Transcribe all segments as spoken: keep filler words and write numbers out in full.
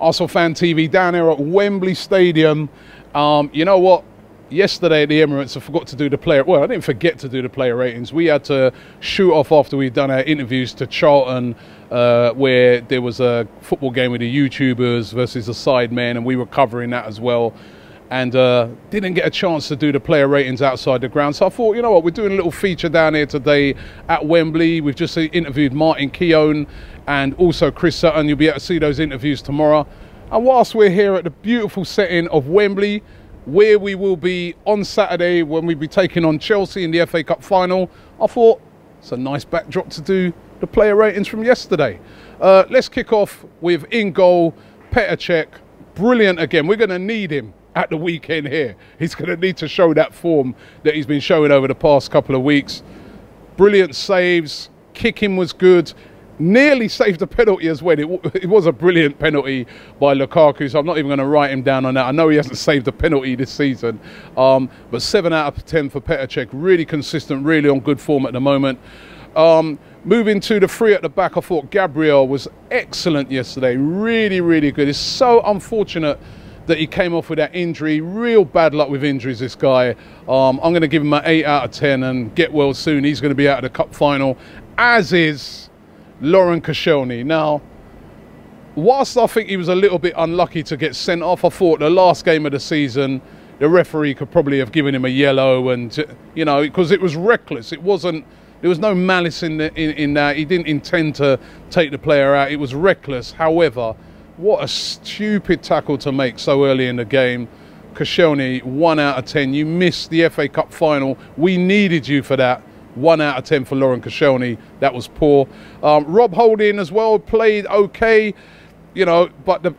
Arsenal Fan T V down here at Wembley Stadium. Um, you know what? Yesterday at the Emirates, I forgot to do the player... Well, I didn't forget to do the player ratings. We had to shoot off after we'd done our interviews to Charlton, uh, where there was a football game with the YouTubers versus the sidemen, and we were covering that as well. And uh, didn't get a chance to do the player ratings outside the ground. So I thought, you know what, we're doing a little feature down here today at Wembley. We've just interviewed Martin Keown and also Chris Sutton. You'll be able to see those interviews tomorrow. And whilst we're here at the beautiful setting of Wembley, where we will be on Saturday when we'll be taking on Chelsea in the F A Cup final, I thought it's a nice backdrop to do the player ratings from yesterday. Uh, let's kick off with in goal, Petr Cech. Brilliant again. We're going to need him at the weekend here. He's going to need to show that form that he's been showing over the past couple of weeks. Brilliant saves. Kicking was good. Nearly saved a penalty as well. It, it was a brilliant penalty by Lukaku, so I'm not even going to write him down on that. I know he hasn't saved a penalty this season, um, but seven out of ten for Petr Cech. Really consistent, really on good form at the moment. Um, moving to the three at the back, I thought Gabriel was excellent yesterday. Really, really good. It's so unfortunate that he came off with that injury. Real bad luck with injuries, this guy. Um, I'm going to give him an eight out of ten and get well soon. He's going to be out of the cup final, as is Laurent Koscielny. Now, whilst I think he was a little bit unlucky to get sent off, I thought the last game of the season, the referee could probably have given him a yellow, and, you know, because it was reckless. It wasn't, there was no malice in, the, in, in that. He didn't intend to take the player out. It was reckless. However, what a stupid tackle to make so early in the game. Koscielny, one out of ten. You missed the F A Cup final. We needed you for that. one out of ten for Laurent Koscielny. That was poor. Um, Rob Holding as well played okay, you know, but the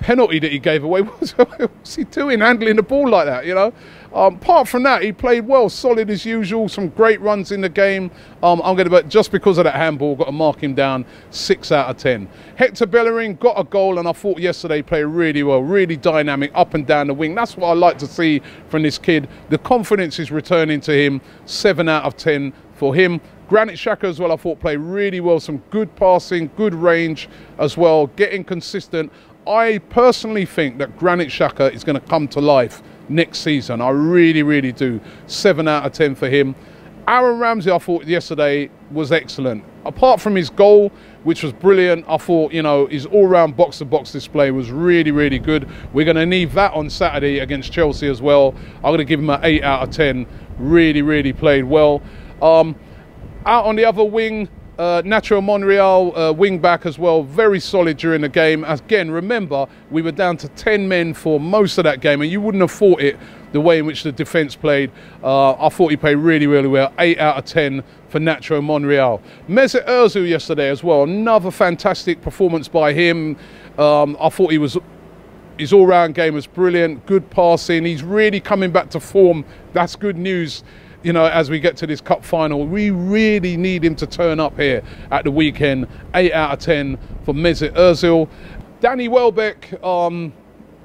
penalty that he gave away, what was, what was he doing handling the ball like that, you know? Um, apart from that, he played well, solid as usual, some great runs in the game. Um, I'm going to, but just because of that handball, got to mark him down, six out of ten. Hector Bellerin got a goal, and I thought yesterday played really well, really dynamic, up and down the wing. That's what I like to see from this kid. The confidence is returning to him, seven out of ten for him. Granit Xhaka as well, I thought played really well, some good passing, good range as well, getting consistent. I personally think that Granit Xhaka is going to come to life next season. I really, really do. seven out of ten for him. Aaron Ramsey, I thought yesterday was excellent. Apart from his goal, which was brilliant, I thought, you know, his all-round box-to-box display was really, really good. We're going to need that on Saturday against Chelsea as well. I'm going to give him an eight out of ten. Really, really played well. Um, out on the other wing, Uh, Nacho Monreal, uh, wing back as well, very solid during the game. Again, remember, we were down to ten men for most of that game, and you wouldn't have thought it the way in which the defence played. Uh, I thought he played really, really well. eight out of ten for Nacho Monreal. Mesut Ozil yesterday as well, another fantastic performance by him. Um, I thought he was... His all-round game was brilliant, good passing. He's really coming back to form. That's good news. You know, as we get to this cup final, we really need him to turn up here at the weekend. eight out of ten for Mesut Ozil. Danny Welbeck, um,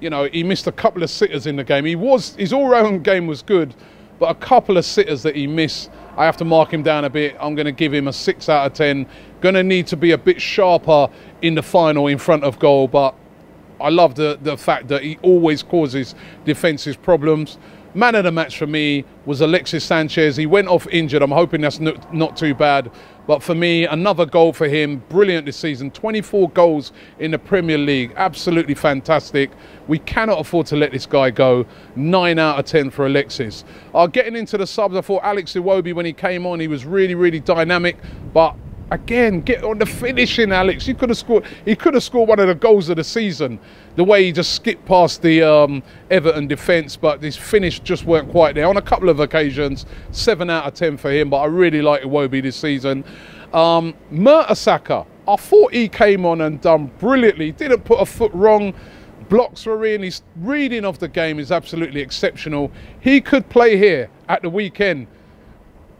you know, he missed a couple of sitters in the game. He was, his all-round game was good, but a couple of sitters that he missed, I have to mark him down a bit. I'm going to give him a six out of ten. Going to need to be a bit sharper in the final in front of goal, but I love the, the fact that he always causes defensive problems. Man of the match for me was Alexis Sanchez. He went off injured. I'm hoping that's not too bad. But for me, another goal for him. Brilliant this season. twenty-four goals in the Premier League. Absolutely fantastic. We cannot afford to let this guy go. nine out of ten for Alexis. Uh, getting into the subs, I thought Alex Iwobi, when he came on, he was really, really dynamic. But again, get on the finishing, Alex. You could have scored. He could have scored one of the goals of the season. The way he just skipped past the um, Everton defence, but his finish just weren't quite there. On a couple of occasions, seven out of ten for him. But I really like Iwobi this season. Um, Murtasaka, I thought he came on and done brilliantly. Didn't put a foot wrong. Blocks were in. His reading of the game is absolutely exceptional. He could play here at the weekend.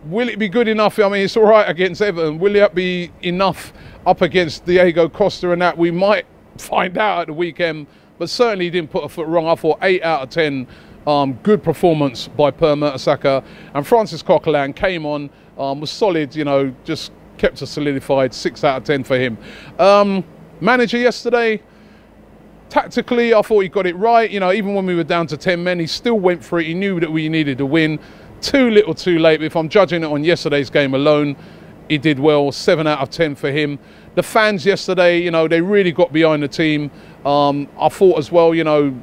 Will it be good enough? I mean, it's all right against Everton. Will it be enough up against Diego Costa and that? We might find out at the weekend, but certainly he didn't put a foot wrong. I thought eight out of ten. Um, good performance by Per Mertesacker. And Francis Coquelin came on, um, was solid, you know, just kept us solidified. six out of ten for him. Um, manager yesterday, Tactically, I thought he got it right. You know, even when we were down to ten men, he still went for it. He knew that we needed to win. Too little, too late. If I'm judging it on yesterday's game alone, he did well. seven out of ten for him. The fans yesterday, you know, they really got behind the team. Um, I thought as well, you know,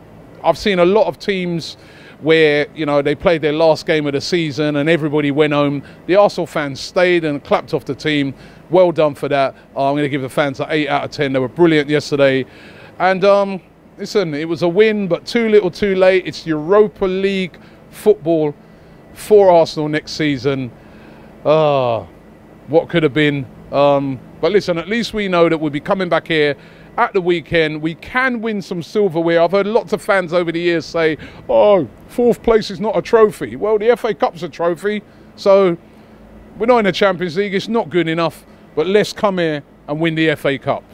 I've seen a lot of teams where, you know, they played their last game of the season and everybody went home. The Arsenal fans stayed and clapped off the team. Well done for that. Uh, I'm going to give the fans an eight out of ten. They were brilliant yesterday. And um, listen, it was a win, but too little too late. It's Europa League football for Arsenal next season. Uh, what could have been? Um, but listen, at least we know that we'll be coming back here at the weekend. We can win some silverware. I've heard lots of fans over the years say, oh, fourth place is not a trophy. Well, the F A Cup's a trophy. So we're not in the Champions League. It's not good enough. But let's come here and win the F A Cup.